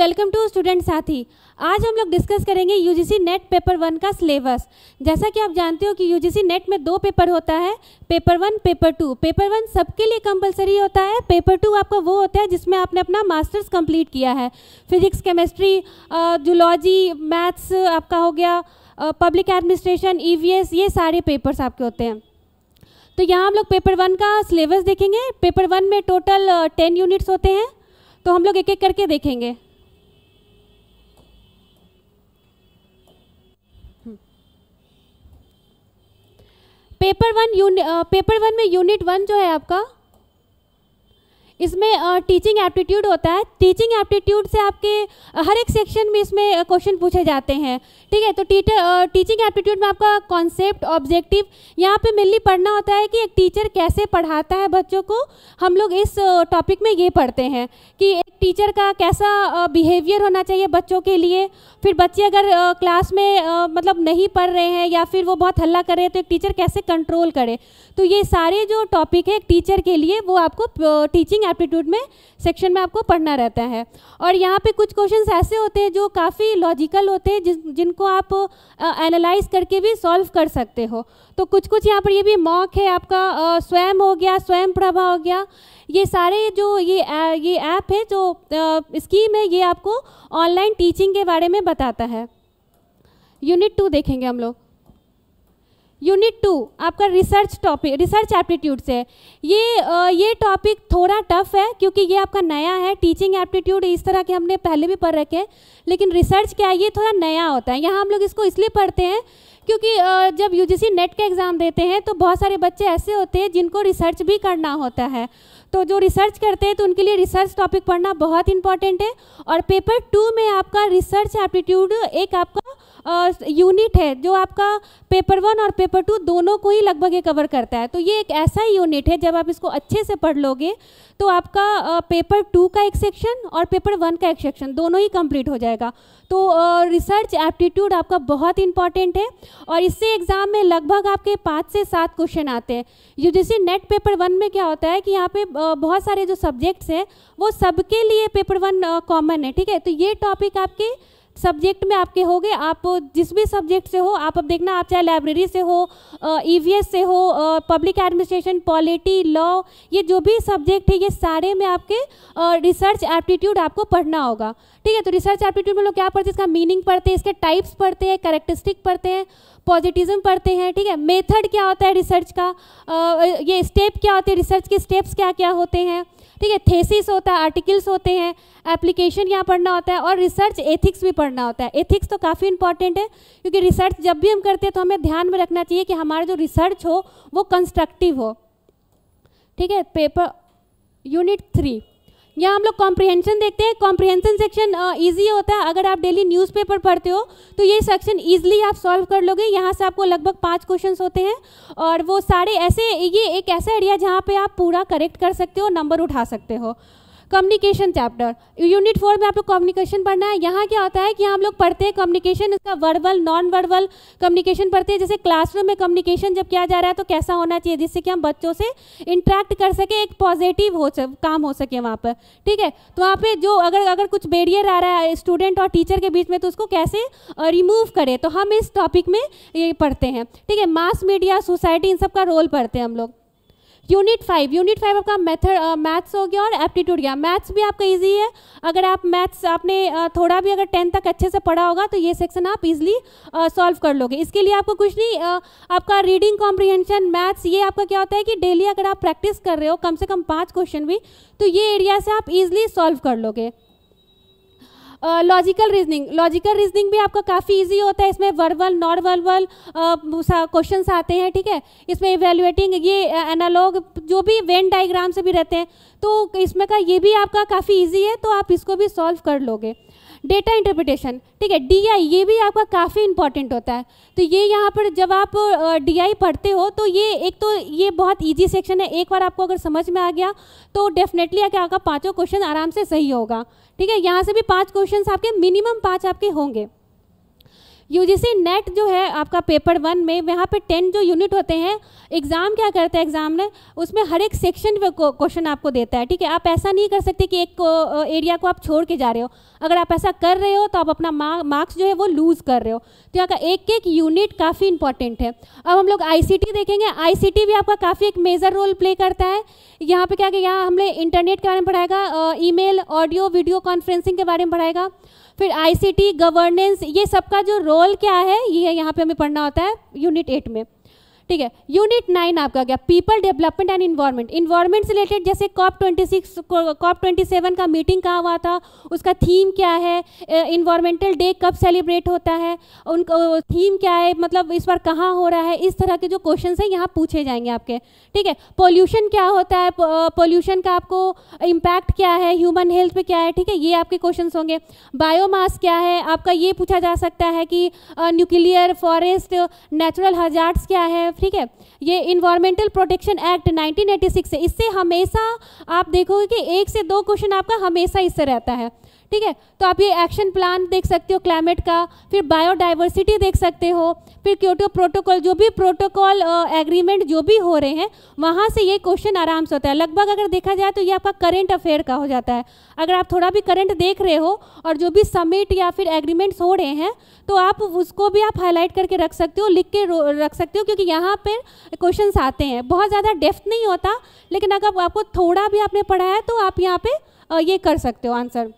Welcome to student साथी। आज हम लोग डिस्कस करेंगे यूजीसी नेट पेपर वन का सिलेबस। जैसा कि आप जानते हो कि यूजीसी नेट में दो पेपर होता है, paper one paper two. Paper one सबके लिए कंपलसरी होता है, पेपर टू आपका वो होता है जिसमें आपने अपना मास्टर्स कंप्लीट किया है। फिजिक्स, केमिस्ट्री, जूलॉजी, मैथ्स आपका हो गया, पब्लिक एडमिनिस्ट्रेशन, ईवीएस, ये सारे पेपर्स आपके होते हैं। तो यहाँ हम लोग पेपर वन का सिलेबस देखेंगे। पेपर वन में टोटल 10 यूनिट्स होते हैं, तो हम लोग एक एक करके देखेंगे। पेपर वन में यूनिट वन जो है आपका, इसमें टीचिंग एप्टीट्यूड होता है। टीचिंग एप्टीट्यूड से आपके हर एक सेक्शन में इसमें क्वेश्चन पूछे जाते हैं, ठीक है। तो टीचिंग एप्टीट्यूड में आपका कॉन्सेप्ट, ऑब्जेक्टिव, यहाँ पे मेनली पढ़ना होता है कि एक टीचर कैसे पढ़ाता है बच्चों को। हम लोग इस टॉपिक में ये पढ़ते हैं कि एक टीचर का कैसा बिहेवियर होना चाहिए बच्चों के लिए। फिर बच्चे अगर क्लास में मतलब नहीं पढ़ रहे हैं या फिर वो बहुत हल्ला कर रहे हैं तो एक टीचर कैसे कंट्रोल करे। तो ये सारे जो टॉपिक है एक टीचर के लिए, वो आपको टीचिंग एप्टीट्यूड में सेक्शन में आपको पढ़ना रहता है। और यहाँ पे कुछ क्वेश्चंस ऐसे होते हैं जो काफ़ी लॉजिकल होते हैं, जिनको आप एनालाइज करके भी सॉल्व कर सकते हो। तो कुछ कुछ यहाँ पर ये भी मॉक है आपका, स्वयं हो गया, स्वयं प्रभा हो गया। ये सारे जो ये ऐप है, जो स्कीम है, ये आपको ऑनलाइन टीचिंग के बारे में बताता है। यूनिट टू देखेंगे हम लोग। यूनिट टू आपका रिसर्च टॉपिक, रिसर्च एप्टीट्यूड से। ये टॉपिक थोड़ा टफ है क्योंकि ये आपका नया है। टीचिंग एप्टीट्यूड इस तरह के हमने पहले भी पढ़ रखे हैं, लेकिन रिसर्च क्या है ये थोड़ा नया होता है। यहाँ हम लोग इसको इसलिए पढ़ते हैं क्योंकि जब यूजीसी नेट का एग्ज़ाम देते हैं तो बहुत सारे बच्चे ऐसे होते हैं जिनको रिसर्च भी करना होता है। तो जो रिसर्च करते हैं तो उनके लिए रिसर्च टॉपिक पढ़ना बहुत इंपॉर्टेंट है। और पेपर टू में आपका रिसर्च एप्टीट्यूड एक आपका यूनिट है जो आपका पेपर वन और पेपर टू दोनों को ही लगभग ये कवर करता है। तो ये एक ऐसा ही यूनिट है, जब आप इसको अच्छे से पढ़ लोगे तो आपका पेपर टू का एक सेक्शन और पेपर वन का एक सेक्शन दोनों ही कंप्लीट हो जाएगा। तो रिसर्च एप्टीट्यूड आपका बहुत इंपॉर्टेंट है और इससे एग्ज़ाम में लगभग आपके 5 से 7 क्वेश्चन आते हैं। यूजीसी नेट पेपर वन में क्या होता है कि यहाँ पे बहुत सारे जो सब्जेक्ट्स हैं वो सबके लिए पेपर वन कॉमन है, ठीक है। तो ये टॉपिक आपके सब्जेक्ट में आपके हो गए। आप जिस भी सब्जेक्ट से हो, आप अब देखना, आप चाहे लाइब्रेरी से हो, ईवीएस से हो, पब्लिक एडमिनिस्ट्रेशन, पॉलिटी, लॉ, ये जो भी सब्जेक्ट है ये सारे में आपके रिसर्च एप्टीट्यूड आपको पढ़ना होगा, ठीक है। तो रिसर्च एप्टीट्यूड में लोग क्या पढ़ते हैं, इसका मीनिंग पढ़ते हैं, इसके टाइप्स पढ़ते हैं, कैरेक्टरिस्टिक पढ़ते हैं, पॉजिटिविज्म पढ़ते हैं, ठीक है। मेथड क्या होता है रिसर्च का, ये स्टेप क्या होते हैं, रिसर्च के स्टेप्स क्या क्या होते हैं, ठीक है। थीसिस होता है, आर्टिकल्स होते हैं, एप्लीकेशन यहाँ पढ़ना होता है और रिसर्च एथिक्स भी पढ़ना होता है। एथिक्स तो काफ़ी इंपॉर्टेंट है क्योंकि रिसर्च जब भी हम करते हैं तो हमें ध्यान में रखना चाहिए कि हमारा जो रिसर्च हो वो कंस्ट्रक्टिव हो, ठीक है। पेपर यूनिट थ्री, यहाँ हम लोग कॉम्प्रिहेंशन देखते हैं। कॉम्प्रिहेंशन सेक्शन इजी होता है। अगर आप डेली न्यूज़पेपर पढ़ते हो तो ये सेक्शन इजीली आप सॉल्व कर लोगे। यहाँ से आपको लगभग 5 क्वेश्चंस होते हैं और वो सारे ऐसे, ये एक ऐसा एरिया जहाँ पे आप पूरा करेक्ट कर सकते हो, नंबर उठा सकते हो। कम्युनिकेशन चैप्टर, यूनिट 4 में आप लोग कम्युनिकेशन पढ़ना है। यहाँ क्या होता है कि हम लोग पढ़ते हैं कम्युनिकेशन, इसका वर्बल, नॉन वर्बल कम्युनिकेशन पढ़ते हैं। जैसे क्लासरूम में कम्युनिकेशन जब किया जा रहा है तो कैसा होना चाहिए जिससे कि हम बच्चों से इंटरेक्ट कर सके, एक पॉजिटिव काम हो सके वहाँ पर, ठीक है। तो वहाँ पर जो अगर कुछ बैरियर आ रहा है स्टूडेंट और टीचर के बीच में तो उसको कैसे रिमूव करें, तो हम इस टॉपिक में ये पढ़ते हैं, ठीक है। मास मीडिया, सोसाइटी, इन सब का रोल पढ़ते हैं हम लोग। यूनिट 5 आपका मेथड, मैथ्स हो गया और एप्टीट्यूड गया। मैथ्स भी आपका इजी है। अगर आप मैथ्स आपने थोड़ा भी अगर 10 तक अच्छे से पढ़ा होगा तो ये सेक्शन आप इजीली सॉल्व कर लोगे। इसके लिए आपको कुछ नहीं, आपका रीडिंग कॉम्प्रिहेंशन, मैथ्स, ये आपका क्या होता है कि डेली अगर आप प्रैक्टिस कर रहे हो कम से कम 5 क्वेश्चन भी, तो ये एरिया से आप इजीली सॉल्व कर लोगे। लॉजिकल रीजनिंग, लॉजिकल रीजनिंग भी आपका काफ़ी इजी होता है। इसमें वर्बल, नॉन वर्बल क्वेश्चंस आते हैं, ठीक है। इसमें इवेल्युएटिंग, ये एनालॉग, जो भी वेन डायग्राम से भी रहते हैं, तो इसमें का ये भी आपका काफ़ी इजी है, तो आप इसको भी सॉल्व कर लोगे। डेटा इंटरप्रिटेशन, ठीक है, DI, ये भी आपका काफ़ी इंपॉर्टेंट होता है। तो ये यहाँ पर जब आप DI पढ़ते हो तो ये एक तो ये बहुत इजी सेक्शन है। एक बार आपको अगर समझ में आ गया तो डेफिनेटली आपका 5 क्वेश्चन आराम से सही होगा, ठीक है। यहाँ से भी 5 क्वेश्चन आपके मिनिमम 5 आपके होंगे। यूजीसी नेट जो है आपका पेपर 1 में वहाँ पे 10 जो यूनिट होते हैं, एग्ज़ाम क्या करता है, एग्ज़ाम ने उसमें हर एक सेक्शन पे क्वेश्चन आपको देता है, ठीक है। आप ऐसा नहीं कर सकते कि एक एरिया को आप छोड़ के जा रहे हो, अगर आप ऐसा कर रहे हो तो आप अपना मार्क्स जो है वो लूज़ कर रहे हो। तो यहाँ का एक एक यूनिट काफ़ी इंपॉर्टेंट है। अब हम लोग ICT देखेंगे। ICT भी आपका काफ़ी एक मेजर रोल प्ले करता है। यहाँ पर क्या, यहाँ हमने इंटरनेट के बारे में पढ़ाएगा, ईमेल, ऑडियो, वीडियो कॉन्फ्रेंसिंग के बारे में पढ़ाएगा, फिर ICT, गवर्नेंस, ये सबका जो रोल क्या है ये यहाँ पे हमें पढ़ना होता है यूनिट 8 में, ठीक है। यूनिट 9 आपका क्या, people development and environment. Environment से रिलेटेड जैसे COP 26, COP 27 का मीटिंग कहाँ हुआ था, उसका थीम क्या है, इन्वायरमेंटल डे कब सेलिब्रेट होता है, उनका थीम क्या है, मतलब इस बार कहाँ हो रहा है, इस तरह के जो क्वेश्चन हैं यहाँ पूछे जाएंगे आपके, ठीक है। पोल्यूशन क्या होता है, पोल्यूशन का आपको इम्पैक्ट क्या है, ह्यूमन हेल्थ पे क्या है, ठीक है, ये आपके क्वेश्चन होंगे। बायोमास क्या है, आपका ये पूछा जा सकता है कि न्यूक्लियर, फॉरेस्ट, नेचुरल हजार्ड्स क्या है, ठीक है। ये इन्वायरमेंटल प्रोटेक्शन एक्ट 1986 है, इससे हमेशा आप देखोगे कि 1 से 2 क्वेश्चन आपका हमेशा इससे रहता है, ठीक है। तो आप ये एक्शन प्लान देख सकते हो क्लाइमेट का, फिर बायोडाइवर्सिटी देख सकते हो, फिर क्योटो प्रोटोकॉल, जो भी प्रोटोकॉल एग्रीमेंट जो भी हो रहे हैं वहाँ से ये क्वेश्चन आराम से होता है। लगभग अगर देखा जाए तो ये आपका करंट अफेयर का हो जाता है। अगर आप थोड़ा भी करंट देख रहे हो और जो भी समिट या फिर एग्रीमेंट्स हो रहे हैं तो आप उसको भी आप हाईलाइट करके रख सकते हो, लिख के रख सकते हो, क्योंकि यहाँ पर क्वेश्चन आते हैं। बहुत ज़्यादा डेप्थ नहीं होता, लेकिन अगर आपको थोड़ा भी आपने पढ़ा है तो आप यहाँ पर ये कर सकते हो आंसर।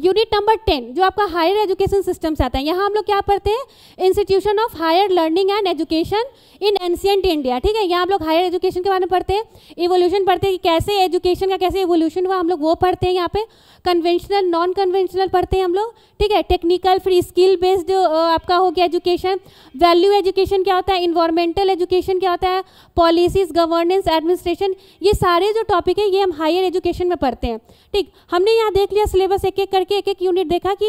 यूनिट नंबर 10 जो आपका हायर एजुकेशन सिस्टम से आता है, यहाँ हम लोग क्या पढ़ते हैं, institution of higher learning and education in ancient India, ठीक है। यहाँ हम लोग हायर एजुकेशन के बारे में पढ़ते हैं, इवोल्यूशन पढ़ते हैं कि कैसे एजुकेशन का कैसे इवोल्यूशन हुआ, हम लोग वो पढ़ते हैं। यहाँ पे कन्वेंशनल, नॉन कन्वेंशनल पढ़ते हैं हम लोग, ठीक है। टेक्निकल, फिर स्किल बेस्ड आपका हो गया एजुकेशन, वैल्यू एजुकेशन क्या होता है, इन्वायरमेंटल एजुकेशन क्या होता है, पॉलिसीज, गवर्नेंस, एडमिनिस्ट्रेशन, ये सारे जो टॉपिक है ये हम हायर एजुकेशन में पढ़ते हैं, ठीक। हमने यहाँ देख लिया सिलेबस, एक एक करके एक एक यूनिट देखा कि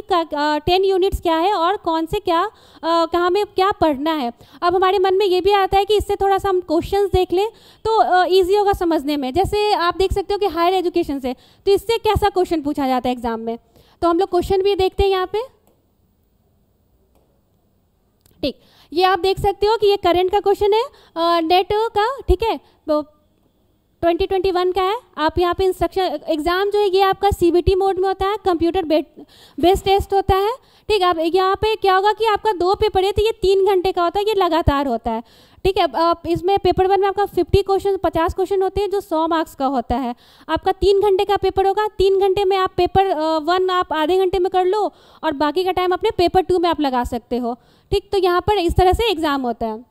10 यूनिट्स क्या है और कौन से क्या कहाँ में क्या पढ़ना है। अब हमारे मन में ये भी आता है कि इससे थोड़ा सा हम क्वेश्चंस देख लें तो ईजी होगा समझने में। जैसे आप देख सकते हो कि हायर एजुकेशन से तो इससे कैसा क्वेश्चन पूछा जाता है एग्जाम में, तो हम लोग क्वेश्चन भी देखते हैं यहाँ पे, ठीक। ये आप देख सकते हो कि ये करंट का क्वेश्चन है, नेट का, ठीक है, 2021 का है। आप यहाँ पे इंस्ट्रक्शन एग्ज़ाम जो है ये आपका CBT मोड में होता है, कंप्यूटर बेस्ड टेस्ट होता है, ठीक है। आप यहाँ पे क्या होगा कि आपका 2 पेपर है तो ये 3 घंटे का होता है, ये लगातार होता है, ठीक है। अब इसमें पेपर 1 में आपका 50 क्वेश्चन होते हैं जो 100 मार्क्स का होता है। आपका 3 घंटे का पेपर होगा, 3 घंटे में आप पेपर 1 आप आधे घंटे में कर लो और बाकी का टाइम अपने पेपर 2 में आप लगा सकते हो, ठीक। तो यहाँ पर इस तरह से एग्ज़ाम होता है।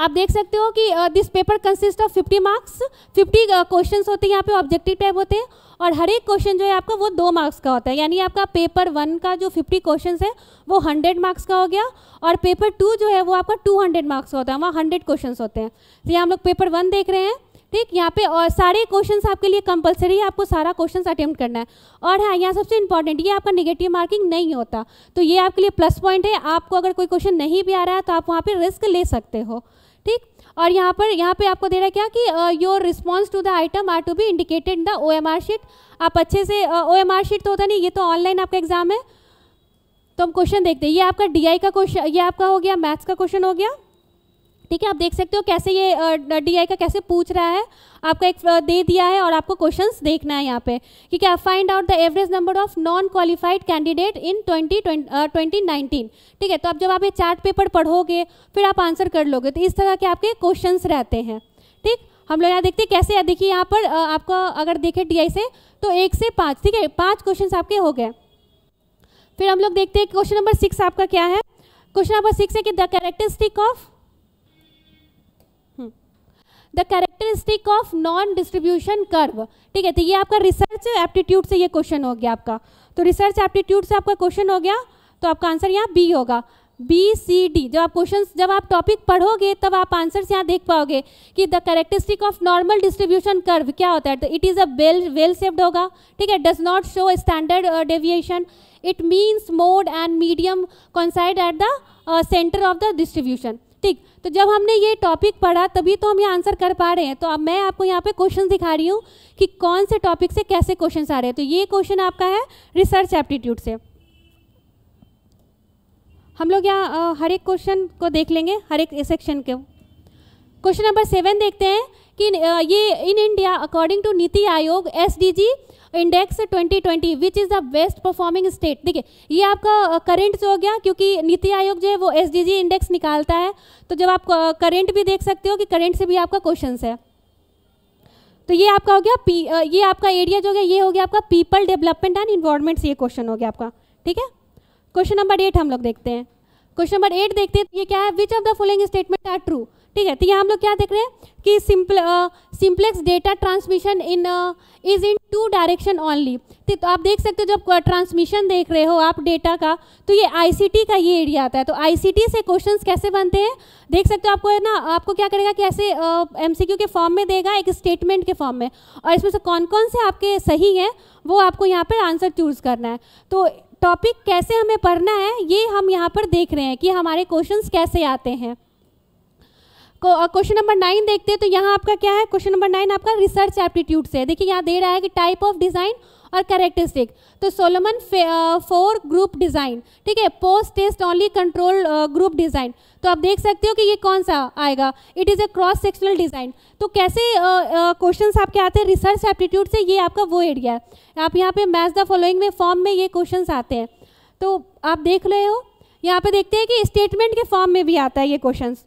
आप देख सकते हो कि this paper consist of 50 marks, 50 questions होते हैं, यहाँ पे ऑब्जेक्टिव टाइप होते हैं और हर एक क्वेश्चन जो है आपका वो 2 मार्क्स का होता है। यानी आपका पेपर 1 का जो 50 क्वेश्चंस है वो 100 मार्क्स का हो गया और पेपर 2 जो है वो आपका 200 मार्क्स का होता है, वहाँ 100 क्वेश्चंस होते हैं। तो यहाँ हम लोग पेपर 1 देख रहे हैं, ठीक। यहाँ पे और सारे क्वेश्चंस आपके लिए कंपलसरी है, आपको सारा क्वेश्चंस अटेम्प्ट करना है। और हाँ, यहाँ सबसे इंपॉर्टेंट, ये आपका नेगेटिव मार्किंग नहीं होता, तो ये आपके लिए प्लस पॉइंट है। आपको अगर कोई क्वेश्चन नहीं भी आ रहा है तो आप वहाँ पे रिस्क ले सकते हो, ठीक। और यहाँ पे आपको दे रहा है क्या कि your response to the item are to be indicated in the OMR sheet. आप अच्छे से OMR शीट तो होता नहीं, ये तो ऑनलाइन आपका एग्जाम है। तो हम क्वेश्चन देखते हैं। ये आपका DI का क्वेश्चन, ये आपका हो गया मैथ्स का क्वेश्चन हो गया, ठीक है। आप देख सकते हो कैसे ये DI का कैसे पूछ रहा है, आपका एक दे दिया है और आपको क्वेश्चंस देखना है यहाँ पे कि क्या find out the average number of non qualified candidate in 2019, ठीक है। तो आप जब आप ये चार्ट पेपर पढ़ोगे फिर आप आंसर कर लोगे, तो इस तरह के आपके क्वेश्चंस रहते हैं, ठीक। हम लोग यहाँ देखते हैं कैसे, देखिए यहाँ पर आपका अगर देखें DI से तो 1 से 5, ठीक है, 5 क्वेश्चन आपके हो गए। फिर हम लोग देखते हैं क्वेश्चन नंबर 6 आपका क्या है। क्वेश्चन नंबर 6 है कि the characteristic of non distribution curve, ठीक है। तो ये आपका रिसर्च एप्टीट्यूड से ये क्वेश्चन हो गया आपका, तो रिसर्च एप्टीट्यूड से आपका क्वेश्चन हो गया, तो आपका आंसर यहाँ B होगा, B C D। जब आप टॉपिक पढ़ोगे तब आप आंसर्स यहाँ देख पाओगे कि the characteristic of normal distribution curve क्या होता है। तो it is a well shaped होगा, ठीक है। Does not show standard deviation, it means mode and medium coincide at the centre of the distribution, ठीक। तो जब हमने ये टॉपिक पढ़ा तभी तो हम ये आंसर कर पा रहे हैं। तो अब मैं आपको यहाँ पे क्वेश्चन दिखा रही हूँ कि कौन से टॉपिक से कैसे क्वेश्चन आ रहे हैं। तो ये क्वेश्चन आपका है रिसर्च एप्टीट्यूड से। हम लोग यहाँ हर एक क्वेश्चन को देख लेंगे, हर एक सेक्शन के। क्वेश्चन नंबर 7 देखते हैं कि ये in India according to NITI Aayog SDG index 2020 which is the best performing state. देखिए ये आपका करेंट जो हो गया, क्योंकि नीति आयोग जो है वो SDG इंडेक्स निकालता है, तो जब आप करेंट भी देख सकते हो कि करेंट से भी आपका क्वेश्चन है। तो ये आपका हो गया ये आपका एरिया जो हो गया, ये हो गया आपका पीपल डेवलपमेंट एंड एनवायरमेंट, ये क्वेश्चन हो गया आपका। ठीक है, क्वेश्चन नंबर 8 हम लोग देखते हैं। क्वेश्चन नंबर 8 देखते हैं, ये क्या है, which of the following statement are true. ठीक है, तो यहाँ हम लोग क्या देख रहे हैं कि simplex data transmission is in 2 direction only. तो आप देख सकते हो जब ट्रांसमिशन देख रहे हो आप डेटा का, तो ये ICT का ये एरिया आता है। तो ICT से क्वेश्चंस कैसे बनते हैं देख सकते हो, आपको है ना, आपको क्या करेगा कि ऐसे MCQ के फॉर्म में देगा, एक स्टेटमेंट के फॉर्म में, और इसमें से कौन कौन से आपके सही हैं वो आपको यहाँ पर आंसर चूज करना है। तो टॉपिक कैसे हमें पढ़ना है ये हम यहाँ पर देख रहे हैं कि हमारे क्वेश्चंस कैसे आते हैं। क्वेश्चन नंबर 9 देखते हैं, तो यहाँ आपका क्या है, क्वेश्चन नंबर 9 आपका रिसर्च एप्टीट्यूड से। देखिए यहाँ दे रहा है कि टाइप ऑफ डिज़ाइन और कैरेक्टरिस्टिक, तो सोलोमन 4 ग्रुप डिज़ाइन, ठीक है, post test only control group design. तो आप देख सकते हो कि ये कौन सा आएगा, it is a cross sectional design. तो कैसे क्वेश्चंस आपके आते हैं रिसर्च एप्टीट्यूड से, ये आपका वो एरिया है। आप यहाँ पे मैच द फॉलोइंग में फॉर्म में ये क्वेश्चंस आते हैं, तो आप देख रहे हो। यहाँ पे देखते हैं कि स्टेटमेंट के फॉर्म में भी आता है ये क्वेश्चंस।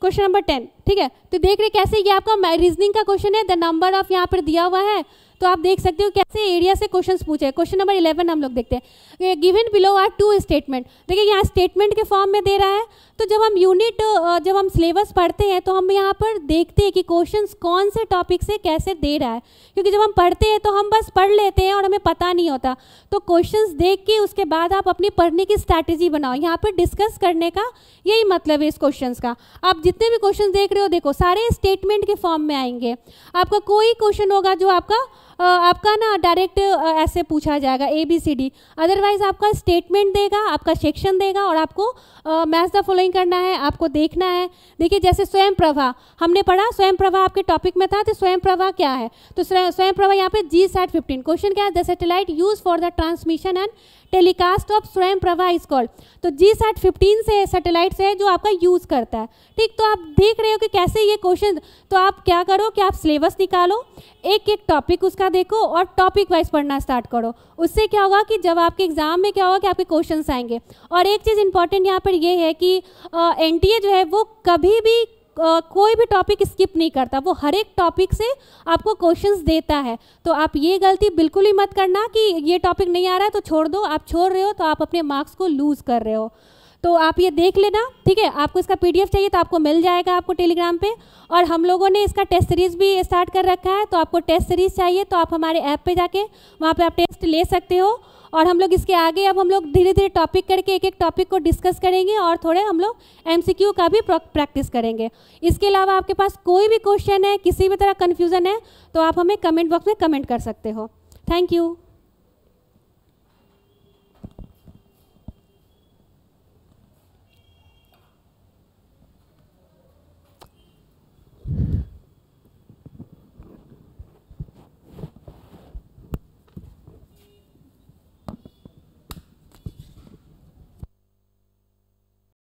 क्वेश्चन नंबर 10, ठीक है, तो देख रहे कैसे ये आपका रीजनिंग का क्वेश्चन है, द नंबर ऑफ यहाँ पर दिया हुआ है, तो आप देख सकते हो कैसे एरिया से क्वेश्चंस पूछे। क्वेश्चन नंबर 11 हम लोग देखते हैं, गिवन बिलो आर 2 स्टेटमेंट। देखिए यहाँ स्टेटमेंट के फॉर्म में दे रहा है, तो जब हम सिलेबस पढ़ते हैं तो हम यहाँ पर देखते हैं कि क्वेश्चंस कौन से टॉपिक से कैसे दे रहा है, क्योंकि जब हम पढ़ते हैं तो हम बस पढ़ लेते हैं और हमें पता नहीं होता। तो क्वेश्चंस देख के उसके बाद आप अपनी पढ़ने की स्ट्रैटेजी बनाओ, यहाँ पर डिस्कस करने का यही मतलब है इस क्वेश्चंस का। आप जितने भी क्वेश्चंस देख रहे हो देखो सारे स्टेटमेंट के फॉर्म में आएंगे, आपका कोई क्वेश्चन होगा जो आपका ना डायरेक्ट ऐसे पूछा जाएगा ABCD, अदरवाइज आपका स्टेटमेंट देगा, आपका सेक्शन देगा, और आपको मैच द फॉलोइंग करना है, आपको देखना है। देखिए जैसे स्वयं प्रभा हमने पढ़ा, स्वयं प्रभा आपके टॉपिक में था, तो स्वयं प्रभा क्या है, तो स्वयं प्रभा यहाँ पे GSAT 15 क्वेश्चन क्या है, the satellite use for the transmission and telecast of Swayam Prabha is called. तो GSAT 15 से सैटेलाइट से है जो आपका यूज़ करता है। ठीक, तो आप देख रहे हो कि कैसे ये क्वेश्चन, तो आप क्या करो कि आप सिलेबस निकालो, एक एक टॉपिक उसका देखो और टॉपिक वाइज पढ़ना स्टार्ट करो। उससे क्या होगा कि जब आपके एग्जाम में क्या होगा कि आपके क्वेश्चंस आएंगे। और एक चीज़ इंपॉर्टेंट यहाँ पर ये है कि NTA जो है वो कभी भी कोई भी टॉपिक स्किप नहीं करता, वो हर एक टॉपिक से आपको क्वेश्चंस देता है। तो आप ये गलती बिल्कुल ही मत करना कि ये टॉपिक नहीं आ रहा है तो छोड़ दो, आप छोड़ रहे हो तो आप अपने मार्क्स को लूज़ कर रहे हो। तो आप ये देख लेना, ठीक है। आपको इसका PDF चाहिए तो आपको मिल जाएगा आपको टेलीग्राम पे, और हम लोगों ने इसका टेस्ट सीरीज़ भी स्टार्ट कर रखा है। तो आपको टेस्ट सीरीज़ चाहिए तो आप हमारे ऐप पे जाके वहाँ पे आप टेस्ट ले सकते हो। और हम लोग इसके आगे अब हम लोग धीरे धीरे टॉपिक करके एक एक टॉपिक को डिस्कस करेंगे, और थोड़े हम लोग MCQ का भी प्रैक्टिस करेंगे। इसके अलावा आपके पास कोई भी क्वेश्चन है, किसी भी तरह कन्फ्यूज़न है, तो आप हमें कमेंट बॉक्स में कमेंट कर सकते हो। Thank you.